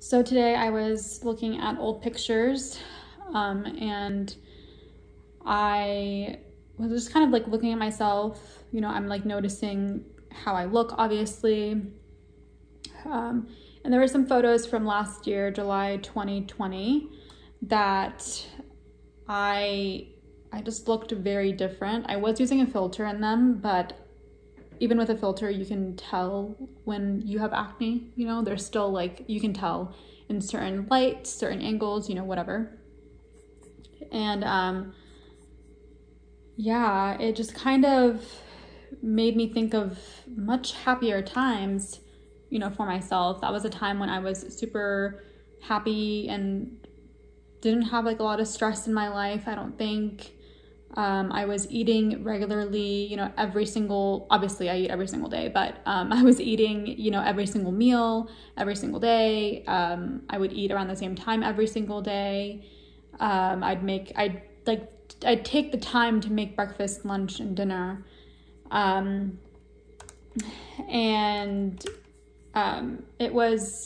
So today I was looking at old pictures and I was just kind of like looking at myself, you know, I'm like noticing how I look, obviously. And there were some photos from last year, July 2020, that I just looked very different. I was using a filter in them, but even with a filter, you can tell when you have acne, you know, there's still like, you can tell in certain lights, certain angles, you know, whatever. And yeah, it just kind of made me think of much happier times, you know, for myself. That was a time when I was super happy and didn't have like a lot of stress in my life, I don't think. I was eating regularly, you know, obviously I eat every single day, but I was eating, you know, every single meal, every single day. I would eat around the same time every single day. I'd take the time to make breakfast, lunch, and dinner. It was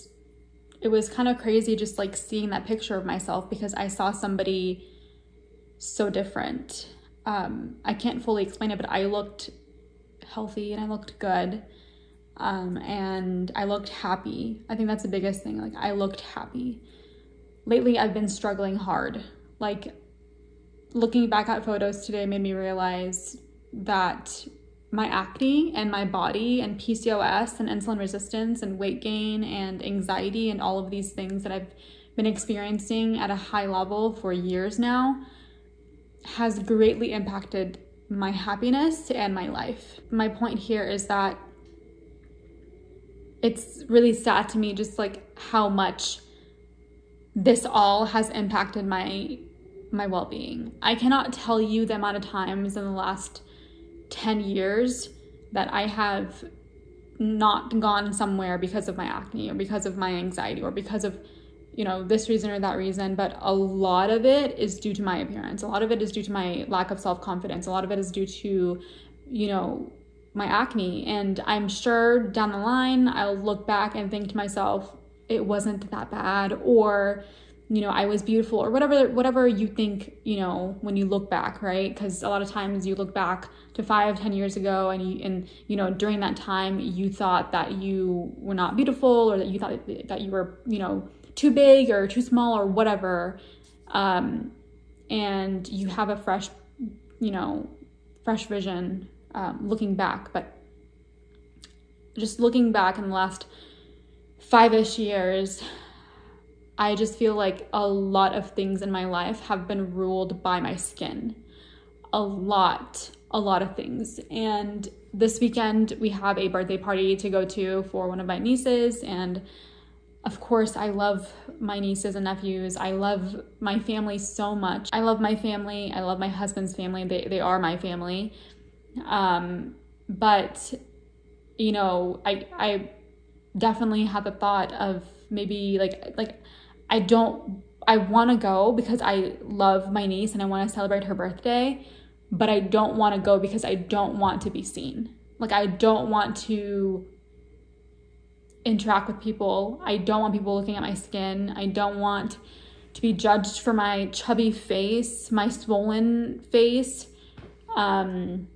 kind of crazy just like seeing that picture of myself, because I saw somebody so different. I can't fully explain it, but I looked healthy and I looked good. And I looked happy. I think that's the biggest thing. Like, I looked happy. Lately, I've been struggling hard. Like, looking back at photos today made me realize that my acne and my body and PCOS and insulin resistance and weight gain and anxiety and all of these things that I've been experiencing at a high level for years now has greatly impacted my happiness and my life. My point here is that it's really sad to me just like how much this all has impacted my well-being. I cannot tell you the amount of times in the last 10 years that I have not gone somewhere because of my acne or because of my anxiety or because of, you know, this reason or that reason. But a lot of it is due to my appearance. A lot of it is due to my lack of self-confidence. A lot of it is due to, you know, my acne. And I'm sure down the line, I'll look back and think to myself, it wasn't that bad, or, you know, I was beautiful, or whatever you think, you know, when you look back, right? Because a lot of times you look back to 5-10 years ago and you know, during that time you thought that you were not beautiful, or that you thought that you were, you know, too big or too small or whatever. And you have a fresh, you know, fresh vision looking back. But just looking back in the last 5-ish years, I just feel like a lot of things in my life have been ruled by my skin. A lot of things. And this weekend we have a birthday party to go to for one of my nieces. And of course, I love my nieces and nephews. I love my family so much. I love my family. I love my husband's family. They are my family. But, you know, I definitely had the thought of maybe like I want to go because I love my niece and I want to celebrate her birthday, but I don't want to go because I don't want to be seen. Like, I don't want to interact with people. I don't want people looking at my skin. I don't want to be judged for my chubby face, my swollen face. And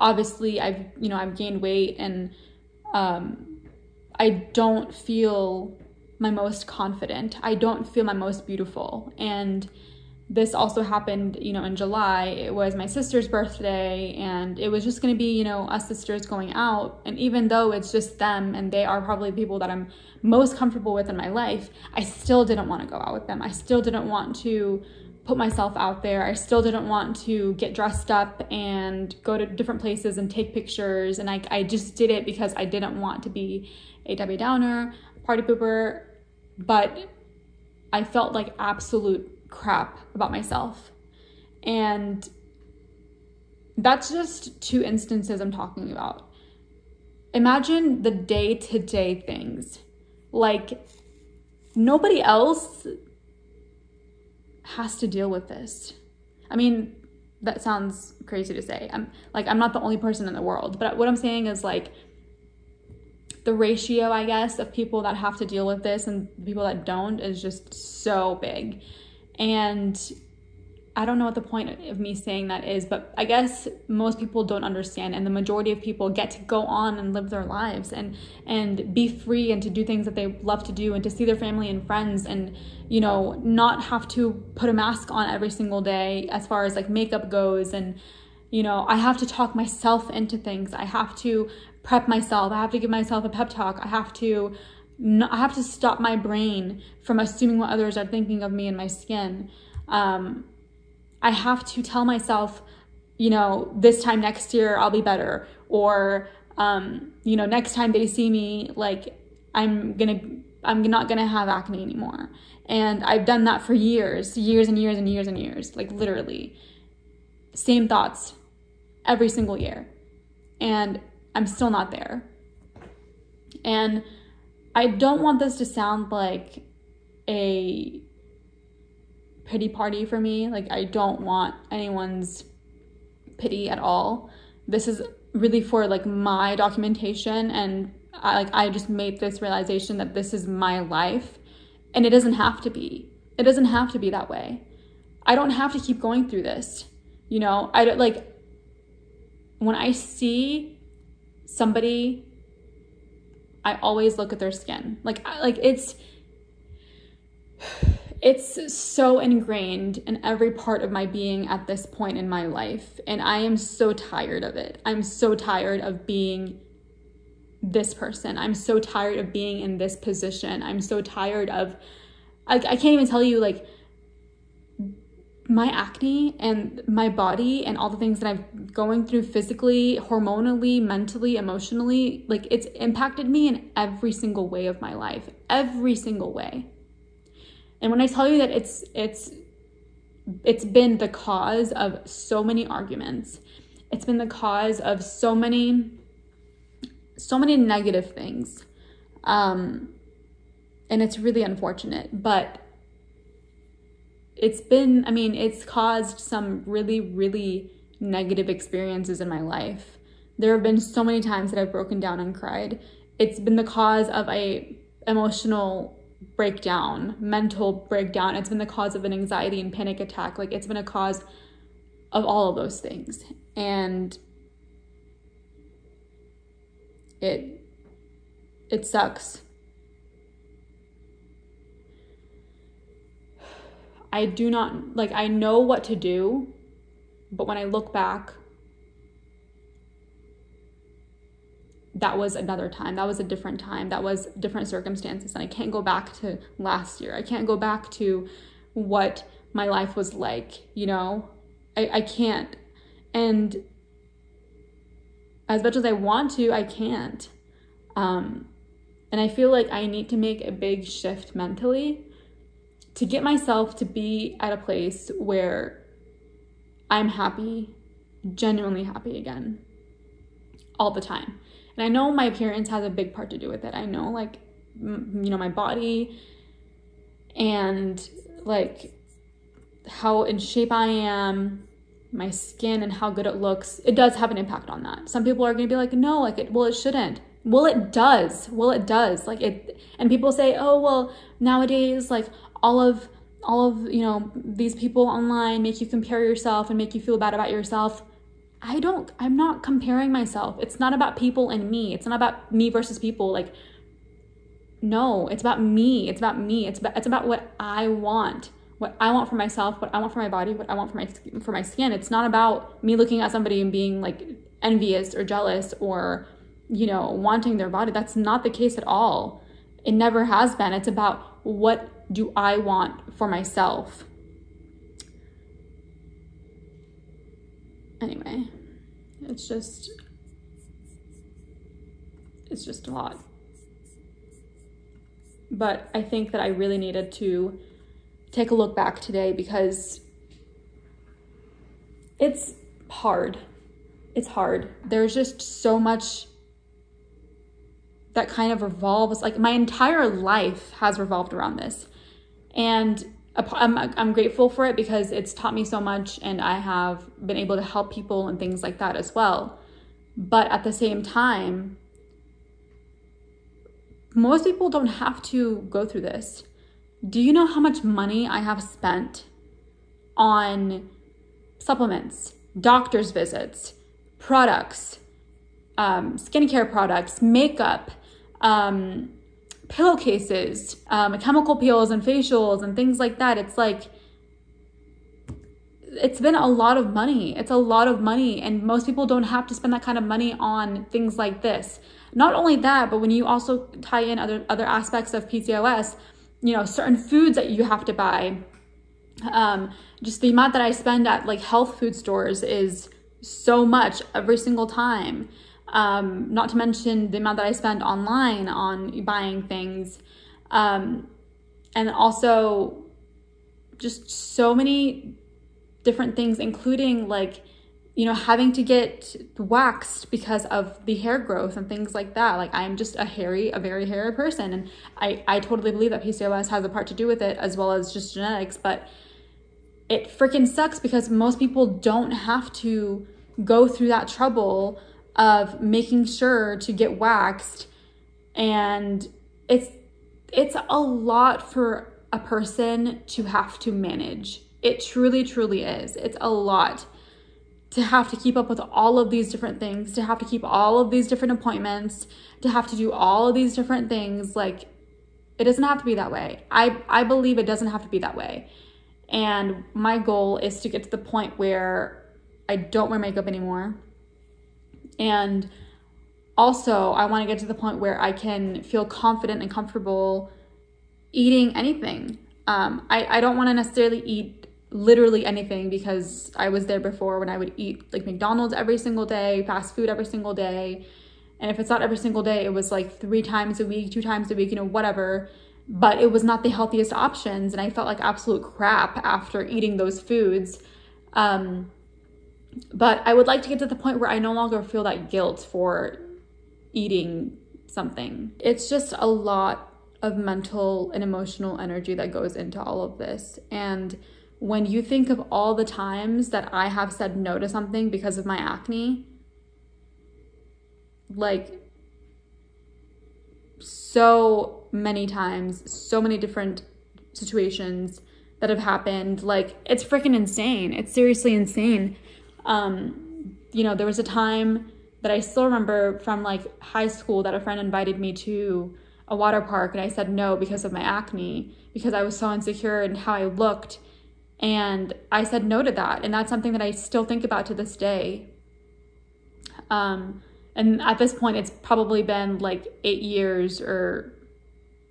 obviously I've gained weight, and I don't feel my most confident. I don't feel my most beautiful. And this also happened, you know, in July. It was my sister's birthday, and it was just going to be, you know, us sisters going out. And even though it's just them, and they are probably the people that I'm most comfortable with in my life, I still didn't want to go out with them. I still didn't want to put myself out there. I still didn't want to get dressed up and go to different places and take pictures. And I just did it because I didn't want to be a Debbie Downer, party pooper, but I felt like absolute crap about myself. And that's just two instances I'm talking about. Imagine the day-to-day things. Like, nobody else has to deal with this. I mean, that sounds crazy to say. I'm not the only person in the world, but what I'm saying is, like, the ratio, I guess, of people that have to deal with this and people that don't is just so big. And I don't know what the point of me saying that is, but I guess most people don't understand, and the majority of people get to go on and live their lives and be free and to do things that they love to do and to see their family and friends and, you know, not have to put a mask on every single day as far as like makeup goes. And, you know, I have to talk myself into things. I have to prep myself. I have to give myself a pep talk. I have to stop my brain from assuming what others are thinking of me and my skin. I have to tell myself, you know, this time next year I'll be better, or you know, next time they see me, like I'm not gonna have acne anymore. And I've done that for years, like literally same thoughts every single year, and I'm still not there. And I don't want this to sound like a pity party for me. Like, I don't want anyone's pity at all. This is really for like my documentation, and I just made this realization that this is my life, and it doesn't have to be. It doesn't have to be that way. I don't have to keep going through this. You know, I don't, like, when I see somebody, I always look at their skin. Like it's so ingrained in every part of my being at this point in my life, and I am so tired of it. I'm so tired of being this person. I'm so tired of being in this position. I'm so tired of, I can't even tell you, like, my acne and my body and all the things that I'm going through physically, hormonally, mentally, emotionally, like, it's impacted me in every single way of my life, every single way. And when I tell you that it's been the cause of so many arguments, it's been the cause of so many negative things, and it's really unfortunate, but it's been, I mean, it's caused some really, really negative experiences in my life. There have been so many times that I've broken down and cried. It's been the cause of an emotional breakdown, mental breakdown. It's been the cause of an anxiety and panic attack. Like, it's been a cause of all of those things. And it sucks. I do not, like, I know what to do, but when I look back, that was another time. That was a different time. That was different circumstances. And I can't go back to last year. I can't go back to what my life was like, you know? I can't. And as much as I want to, I can't. And I feel like I need to make a big shift mentally to get myself to be at a place where I'm happy, genuinely happy again, all the time. And I know my appearance has a big part to do with it. I know, like, you know, my body and, like, how in shape I am, my skin and how good it looks. It does have an impact on that. Some people are going to be like, no, like, well, it shouldn't. Well, it does. Well, it does. Like, it, and people say, oh, well, nowadays, like, all of, you know, these people online make you compare yourself and make you feel bad about yourself. I'm not comparing myself. It's not about people and me. It's not about me versus people. Like, no, it's about me. It's about me. It's about what I want for myself, what I want for my body, what I want for my skin. It's not about me looking at somebody and being like envious or jealous or, you know, wanting their body. That's not the case at all. It never has been. It's about what do I want for myself. Anyway, it's just a lot. But I think that I really needed to take a look back today, because it's hard. It's hard. There's just so much that kind of revolves, like, my entire life has revolved around this. And I'm grateful for it because it's taught me so much, and I have been able to help people and things like that as well. But at the same time, Most people don't have to go through this. Do you know how much money I have spent on supplements, doctor's visits, products, skincare products, makeup, pillowcases, chemical peels and facials and things like that? It's like, it's been a lot of money. It's a lot of money. And most people don't have to spend that kind of money on things like this. Not only that, but when you also tie in other aspects of PCOS, you know, certain foods that you have to buy, just the amount that I spend at like health food stores is so much every single time. Not to mention the amount that I spend online on buying things. And also just so many different things, including like, you know, having to get waxed because of the hair growth and things like that. Like, I'm just a very hairy person. And I totally believe that PCOS has a part to do with it, as well as just genetics, but it freaking sucks because most people don't have to go through that trouble of making sure to get waxed. And it's a lot for a person to have to manage. It truly, truly is. It's a lot to have to keep up with all of these different things, to have to keep all of these different appointments, to have to do all of these different things. Like, it doesn't have to be that way. I believe it doesn't have to be that way. And my goal is to get to the point where I don't wear makeup anymore. And also, I want to get to the point where I can feel confident and comfortable eating anything. I don't want to necessarily eat literally anything, because I was there before when I would eat like McDonald's every single day, fast food every single day. And if it's not every single day, it was like 3 times a week, 2 times a week, you know, whatever. But it was not the healthiest options. And I felt like absolute crap after eating those foods. But I would like to get to the point where I no longer feel that guilt for eating something. It's just a lot of mental and emotional energy that goes into all of this. And when you think of all the times that I have said no to something because of my acne, like so many times, so many different situations that have happened, like it's freaking insane. It's seriously insane. You know, there was a time that I still remember from like high school that a friend invited me to a water park, and I said no because of my acne, because I was so insecure in how I looked. And I said no to that. And that's something that I still think about to this day. And at this point, it's probably been like 8 years or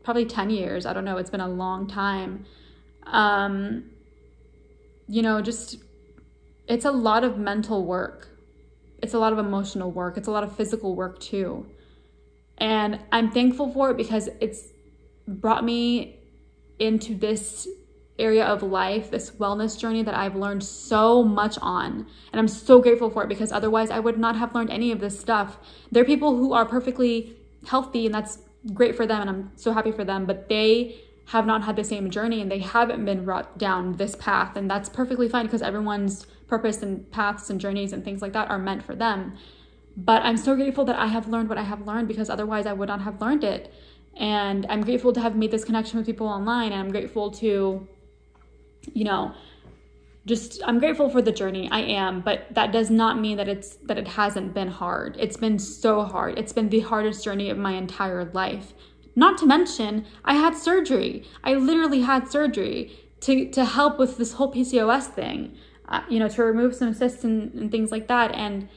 probably 10 years. I don't know. It's been a long time. You know, just, it's a lot of mental work. It's a lot of emotional work. It's a lot of physical work too. And I'm thankful for it because it's brought me into this area of life, this wellness journey that I've learned so much on. And I'm so grateful for it, because otherwise I would not have learned any of this stuff. There are people who are perfectly healthy, and that's great for them, and I'm so happy for them, but they have not had the same journey, and they haven't been brought down this path. And that's perfectly fine, because everyone's purpose and paths and journeys and things like that are meant for them. But I'm so grateful that I have learned what I have learned, because otherwise I would not have learned it. And I'm grateful to have made this connection with people online. And I'm grateful to, you know, just, I'm grateful for the journey. I am, but that does not mean that it hasn't been hard. It's been so hard. It's been the hardest journey of my entire life. Not to mention, I had surgery. I literally had surgery to help with this whole PCOS thing, you know, to remove some cysts and things like that. And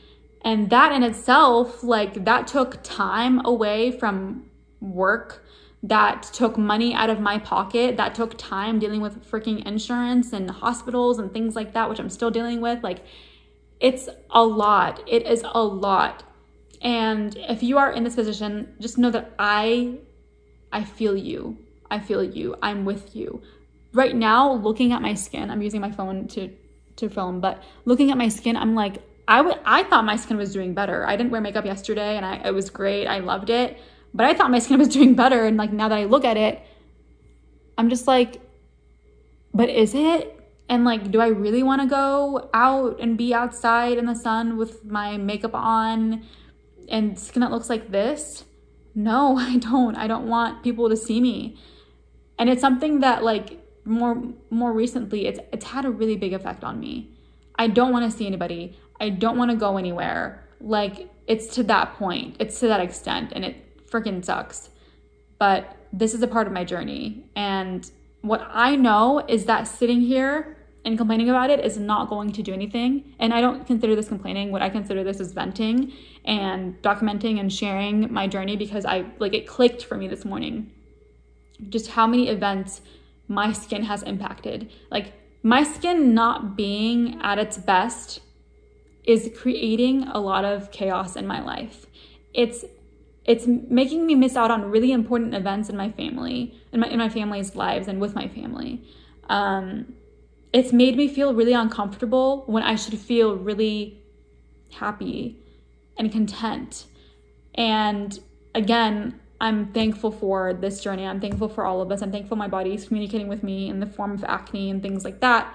that in itself, like, that took time away from work, that took money out of my pocket, that took time dealing with freaking insurance and hospitals and things like that, which I'm still dealing with. Like, it's a lot. It is a lot. And if you are in this position, just know that I feel you. I feel you. I'm with you. Right now, looking at my skin, I'm using my phone to film, but looking at my skin, I'm like, I thought my skin was doing better. I didn't wear makeup yesterday, and it was great. I loved it, but I thought my skin was doing better. And like, now that I look at it, I'm just like, but is it? And like, do I really want to go out and be outside in the sun with my makeup on and skin that looks like this? no, I don't want people to see me. And it's something that, like, more recently, it's had a really big effect on me. I don't want to see anybody. I don't want to go anywhere. Like, it's to that point. It's to that extent, and it freaking sucks. But this is a part of my journey. And what I know is that sitting here and complaining about it is not going to do anything. And I don't consider this complaining. What I consider this is venting and documenting and sharing my journey, because it clicked for me this morning. Just how many events my skin has impacted. Like, my skin not being at its best is creating a lot of chaos in my life. It's making me miss out on really important events in my family, in my family's lives, and with my family. It's made me feel really uncomfortable when I should feel really happy and content. And again, I'm thankful for this journey. I'm thankful for all of us. I'm thankful my body is communicating with me in the form of acne and things like that.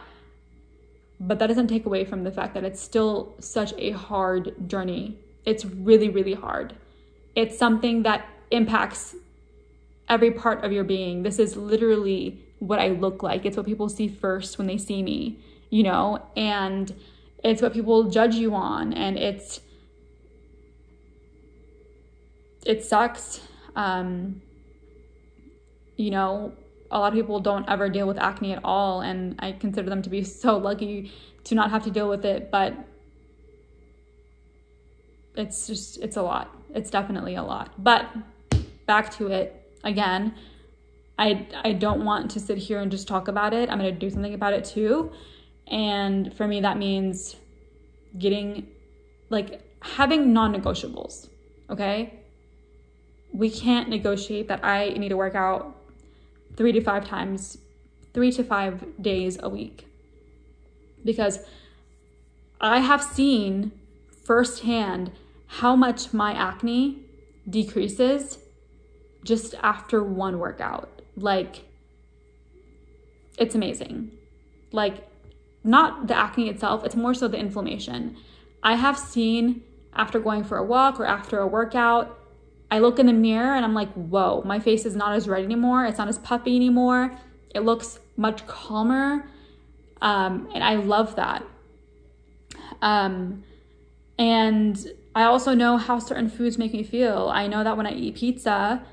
But that doesn't take away from the fact that it's still such a hard journey. It's really, really hard. It's something that impacts every part of your being. This is literally what I look like. It's what people see first when they see me, you know, and it's what people judge you on. And it sucks. You know, a lot of people don't ever deal with acne at all, and I consider them to be so lucky to not have to deal with it, but it's a lot. It's definitely a lot. But back to it again, I don't want to sit here and just talk about it. I'm going to do something about it too. And for me, that means having non-negotiables. Okay. We can't negotiate that I need to work out 3 to 5 days a week, because I have seen firsthand how much my acne decreases just after one workout. Like, it's amazing. Like, not the acne itself, it's more so the inflammation. I have seen after going for a walk or after a workout, I look in the mirror and I'm like, whoa, my face is not as red anymore. It's not as puffy anymore. It looks much calmer. And I love that. And I also know how certain foods make me feel. I know that when I eat pizza,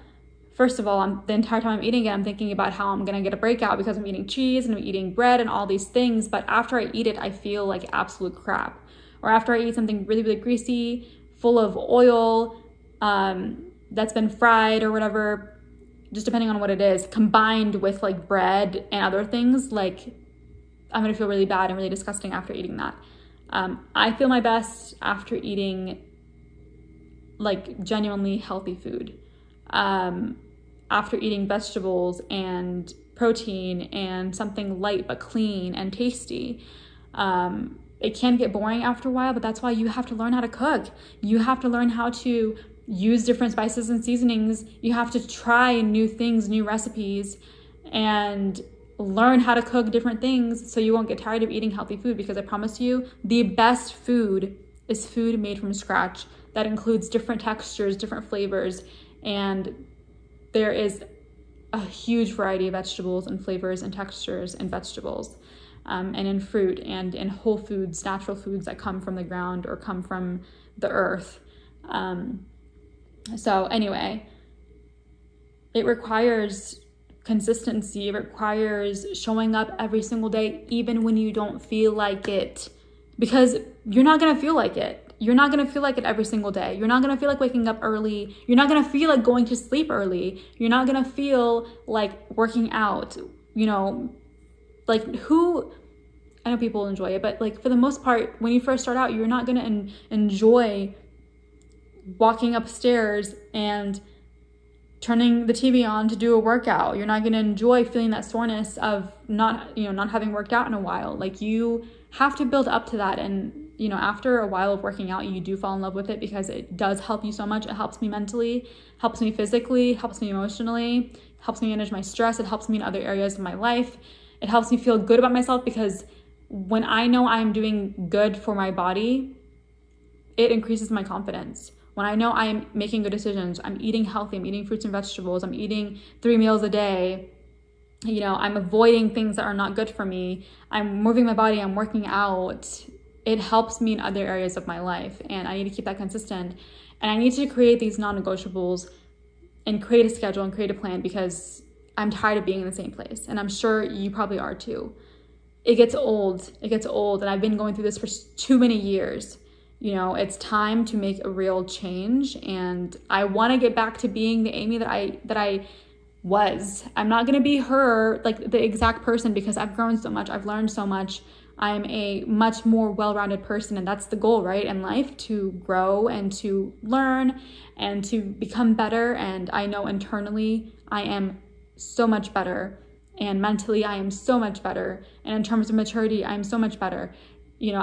first of all, the entire time I'm eating it, I'm thinking about how I'm going to get a breakout because I'm eating cheese and I'm eating bread and all these things. But after I eat it, I feel like absolute crap. Or after I eat something really, really greasy, full of oil, that's been fried or whatever, just depending on what it is, combined with like bread and other things, like, I'm going to feel really bad and really disgusting after eating that. I feel my best after eating like genuinely healthy food, after eating vegetables and protein and something light but clean and tasty. It can get boring after a while, but that's why you have to learn how to cook. You have to learn how to use different spices and seasonings. You have to try new things, new recipes, and learn how to cook different things so you won't get tired of eating healthy food, because I promise you, the best food is food made from scratch that includes different textures, different flavors, and there is a huge variety of vegetables and flavors and textures in vegetables, and in fruit and in whole foods, natural foods that come from the ground or come from the earth. So anyway, it requires consistency. It requires showing up every single day, even when you don't feel like it, because you're not going to feel like it. You're not going to feel like it every single day. You're not going to feel like waking up early. You're not going to feel like going to sleep early. You're not going to feel like working out, you know, like I know people enjoy it, but like for the most part, when you first start out, you're not going to enjoy walking upstairs and turning the TV on to do a workout. You're not going to enjoy feeling that soreness of not having worked out in a while. Like, you have to build up to that. And, you know, after a while of working out, you do fall in love with it because it does help you so much. It helps me mentally, helps me physically, helps me emotionally, helps me manage my stress. It helps me in other areas of my life. It helps me feel good about myself, because when I know I'm doing good for my body, it increases my confidence. when I know I am making good decisions, I'm eating healthy, I'm eating fruits and vegetables, I'm eating 3 meals a day, you know, I'm avoiding things that are not good for me, I'm moving my body, I'm working out, it helps me in other areas of my life. And I need to keep that consistent. And I need to create these non-negotiables and create a schedule and create a plan, because I'm tired of being in the same place. And I'm sure you probably are too. It gets old. And I've been going through this for too many years. You know, it's time to make a real change. And I want to get back to being the Amy that I was. I'm not going to be her, like the exact person, because I've grown so much. I've learned so much. I'm a much more well-rounded person, and that's the goal, right? In life, to grow and to learn and to become better. And I know internally I am so much better, and mentally I am so much better, and in terms of maturity I'm so much better. You know,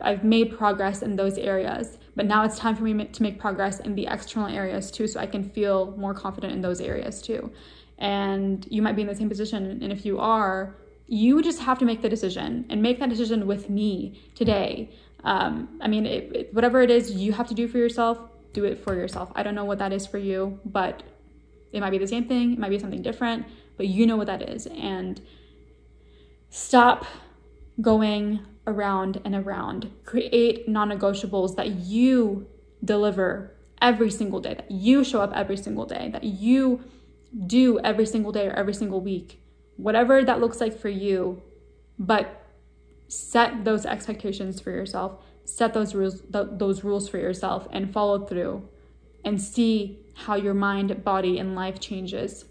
I've made progress in those areas, but now it's time for me to make progress in the external areas too, so I can feel more confident in those areas too. And you might be in the same position, and if you are, you just have to make the decision, and make that decision with me today. I mean, whatever it is you have to do for yourself, do it for yourself. I don't know what that is for you, but it might be the same thing, it might be something different, but you know what that is. And stop going around and around. Create non-negotiables that you deliver every single day, that you show up every single day, that you do every single day or every single week. Whatever that looks like for you, but set those expectations for yourself, set those rules for yourself, and follow through, and see how your mind, body, and life changes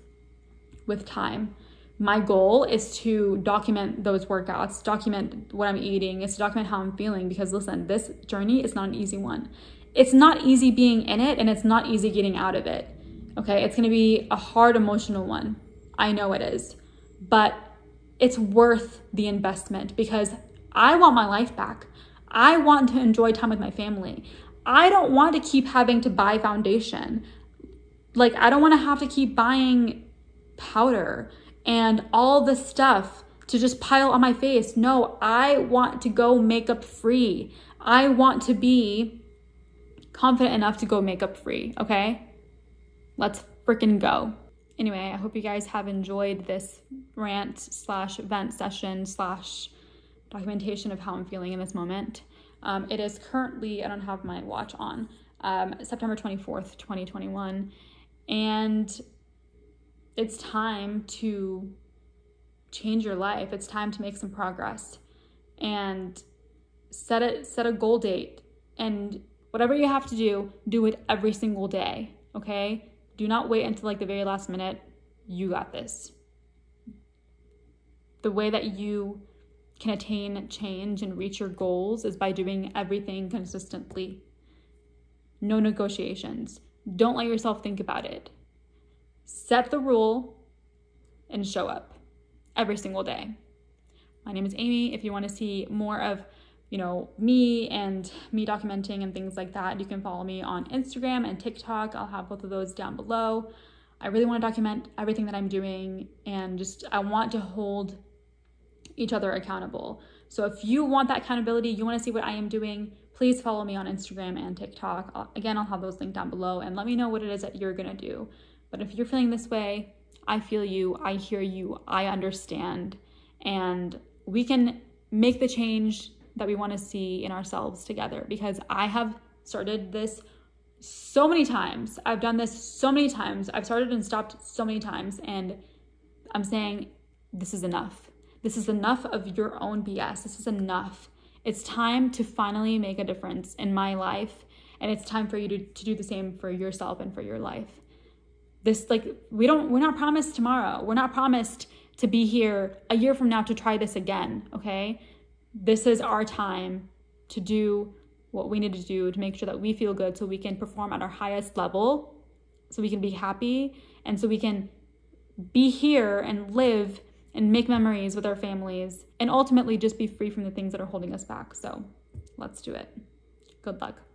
with time. My goal is to document those workouts, document what I'm eating, is to document how I'm feeling, because listen, this journey is not an easy one. It's not easy being in it, and it's not easy getting out of it, okay? It's gonna be a hard emotional one. I know it is. But it's worth the investment, because I want my life back. I want to enjoy time with my family. I don't want to keep having to buy foundation. Like, I don't want to have to keep buying powder and all the stuff to just pile on my face. No, I want to go makeup free. I want to be confident enough to go makeup free, okay? Let's freaking go. Anyway, I hope you guys have enjoyed this rant / vent session / documentation of how I'm feeling in this moment. It is currently, I don't have my watch on, September 24th, 2021. And it's time to change your life. It's time to make some progress, and set a goal date, and whatever you have to do, do it every single day, okay? Do not wait until like the very last minute. You got this. The way that you can attain change and reach your goals is by doing everything consistently. No negotiations. Don't let yourself think about it. Set the rule and show up every single day. My name is Amy. If you want to see more of, you know, me documenting and things like that, you can follow me on Instagram and TikTok. I'll have both of those down below. I really want to document everything that I'm doing, and just, I want to hold each other accountable. So if you want that accountability, you want to see what I am doing, please follow me on Instagram and TikTok. Again, I'll have those linked down below, and let me know what it is that you're going to do. But if you're feeling this way, I feel you, I hear you, I understand, and we can make the change that we want to see in ourselves together, because I have started this so many times. I've done this so many times. I've started and stopped so many times, and I'm saying, this is enough. This is enough of your own BS. This is enough. It's time to finally make a difference in my life, and it's time for you to do the same for yourself and for your life. This, like, we're not promised tomorrow. We're not promised to be here a year from now to try this again, okay? This is our time to do what we need to do to make sure that we feel good, so we can perform at our highest level, so we can be happy, and so we can be here and live and make memories with our families, and ultimately just be free from the things that are holding us back. So let's do it. Good luck.